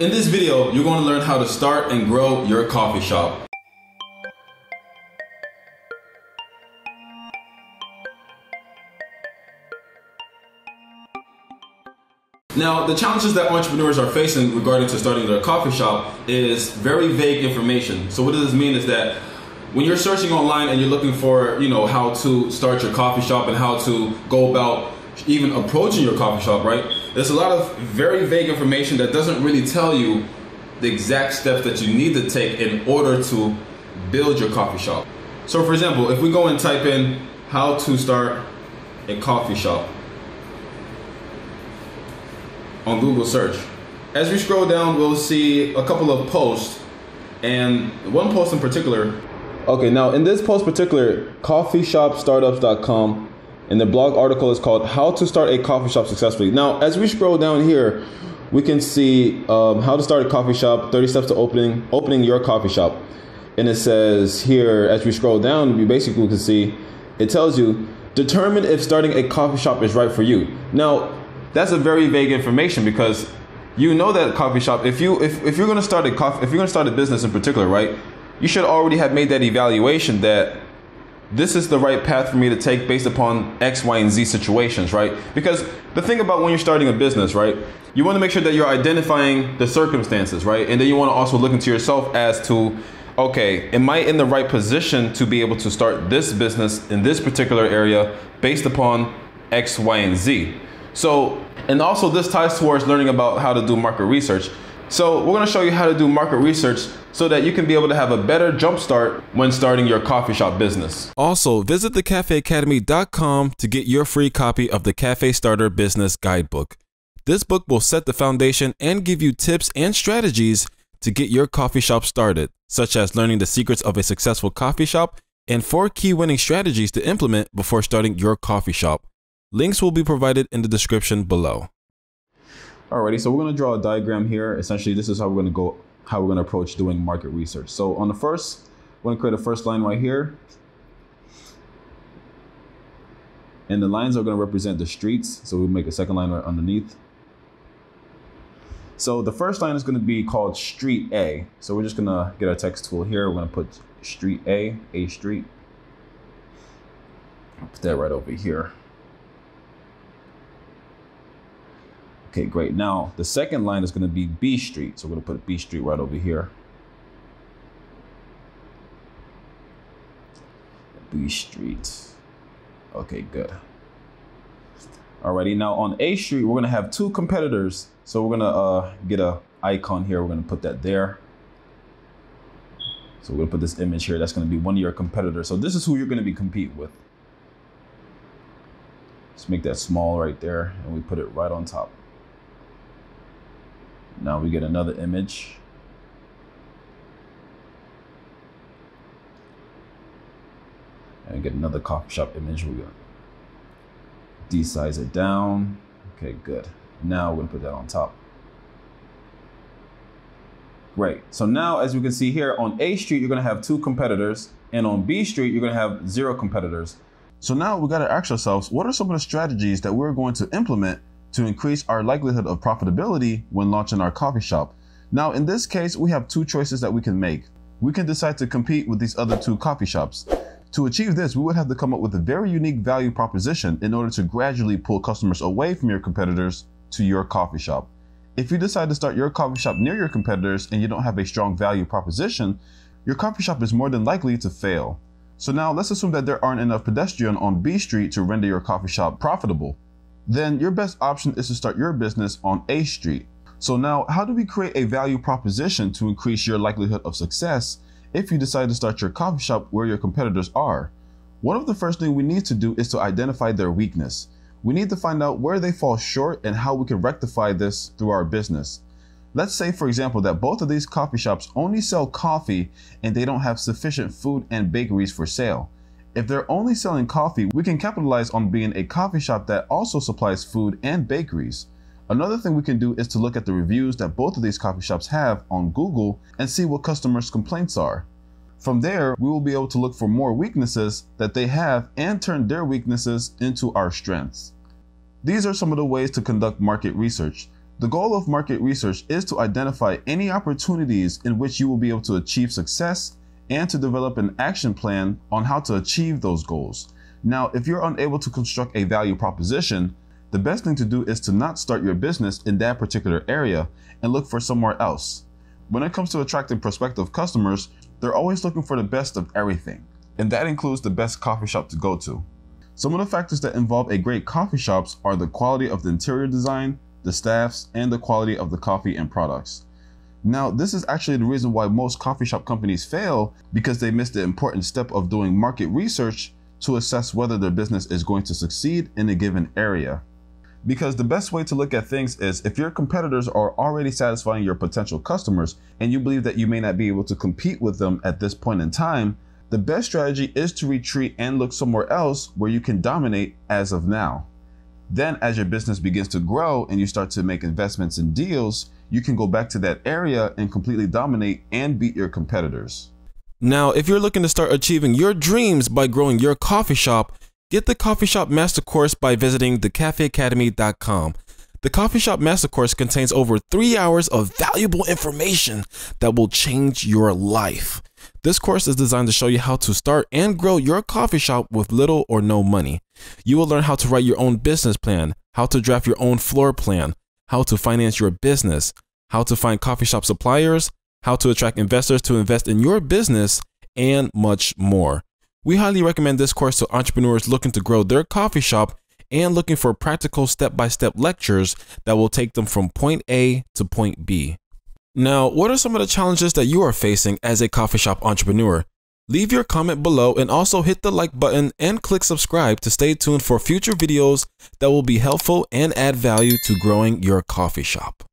In this video, you're going to learn how to start and grow your coffee shop. Now, the challenges that entrepreneurs are facing regarding to starting their coffee shop is very vague information. So what does this mean is that when you're searching online and you're looking for, how to start your coffee shop and how to go about even approaching your coffee shop, right? There's a lot of very vague information that doesn't really tell you the exact steps that you need to take in order to build your coffee shop. So for example, if we go and type in how to start a coffee shop on Google search, as we scroll down, we'll see a couple of posts, and one post in particular. Okay, now in this post particular, coffeeshopstartups.com, and the blog article is called How to Start a Coffee Shop Successfully. Now, as we scroll down here, we can see how to start a coffee shop, 30 steps to opening your coffee shop. And it says here, as we scroll down, we basically can see, it tells you, determine if starting a coffee shop is right for you. Now, that's a very vague information because you know that coffee shop, if you're gonna start a business in particular, right? You should already have made that evaluation that this is the right path for me to take based upon X, Y, and Z situations, right? Because the thing about when you're starting a business, right? You want to make sure that you're identifying the circumstances, right? And then you want to also look into yourself as to, okay, am I in the right position to be able to start this business in this particular area based upon X, Y, and Z? So, and also this ties towards learning about how to do market research. So we're going to show you how to do market research so that you can be able to have a better jumpstart when starting your coffee shop business. Also, visit thecafeacademy.com to get your free copy of The Cafe Starter Business Guidebook. This book will set the foundation and give you tips and strategies to get your coffee shop started, such as learning the secrets of a successful coffee shop and 4 key winning strategies to implement before starting your coffee shop. Links will be provided in the description below. Alrighty, so we're going to draw a diagram here. Essentially, this is how we're going to approach doing market research. So on the first, we're going to create a first line right here. And the lines are going to represent the streets. So we'll make a second line right underneath. So the first line is going to be called Street A. So we're just going to get our text tool here. We're going to put Street A Street. I'll put that right over here. Okay, great. Now, the second line is going to be B Street. So we're going to put B Street right over here. B Street. Okay, good. Alrighty, now on A Street, we're going to have 2 competitors. So we're going to get an icon here. We're going to put that there. So we're going to put this image here. That's going to be one of your competitors. So this is who you're going to be competing with. Let's make that small right there, and we put it right on top. Now we get another image. And get another coffee shop image. We're gonna de-size it down. Okay, good. Now we're gonna put that on top. Great. So now, as we can see here, on A Street, you're gonna have 2 competitors. And on B Street, you're gonna have 0 competitors. So now we gotta ask ourselves, what are some of the strategies that we're going to implement to increase our likelihood of profitability when launching our coffee shop? Now, in this case, we have 2 choices that we can make. We can decide to compete with these other 2 coffee shops. To achieve this, we would have to come up with a very unique value proposition in order to gradually pull customers away from your competitors to your coffee shop. If you decide to start your coffee shop near your competitors and you don't have a strong value proposition, your coffee shop is more than likely to fail. So now let's assume that there aren't enough pedestrians on B Street to render your coffee shop profitable. Then your best option is to start your business on A Street. So now, how do we create a value proposition to increase your likelihood of success if you decide to start your coffee shop where your competitors are? One of the first things we need to do is to identify their weakness. We need to find out where they fall short and how we can rectify this through our business. Let's say, for example, that both of these coffee shops only sell coffee and they don't have sufficient food and bakeries for sale. If they're only selling coffee, we can capitalize on being a coffee shop that also supplies food and bakeries. Another thing we can do is to look at the reviews that both of these coffee shops have on Google and see what customers' complaints are. From there, we will be able to look for more weaknesses that they have and turn their weaknesses into our strengths. These are some of the ways to conduct market research. The goal of market research is to identify any opportunities in which you will be able to achieve success and to develop an action plan on how to achieve those goals. Now, if you're unable to construct a value proposition, the best thing to do is to not start your business in that particular area and look for somewhere else. When it comes to attracting prospective customers, they're always looking for the best of everything, and that includes the best coffee shop to go to. Some of the factors that involve a great coffee shop are the quality of the interior design, the staffs, and the quality of the coffee and products. Now, this is actually the reason why most coffee shop companies fail, because they miss the important step of doing market research to assess whether their business is going to succeed in a given area. Because the best way to look at things is if your competitors are already satisfying your potential customers and you believe that you may not be able to compete with them at this point in time, the best strategy is to retreat and look somewhere else where you can dominate as of now. Then as your business begins to grow and you start to make investments and deals, you can go back to that area and completely dominate and beat your competitors. Now, if you're looking to start achieving your dreams by growing your coffee shop, get the Coffee Shop Master Course by visiting thecafeacademy.com. The Coffee Shop Master Course contains over 3 hours of valuable information that will change your life. This course is designed to show you how to start and grow your coffee shop with little or no money. You will learn how to write your own business plan, how to draft your own floor plan, how to finance your business, how to find coffee shop suppliers, how to attract investors to invest in your business, and much more. We highly recommend this course to entrepreneurs looking to grow their coffee shop and looking for practical step-by-step lectures that will take them from point A to point B. Now, what are some of the challenges that you are facing as a coffee shop entrepreneur? Leave your comment below and also hit the like button and click subscribe to stay tuned for future videos that will be helpful and add value to growing your coffee shop.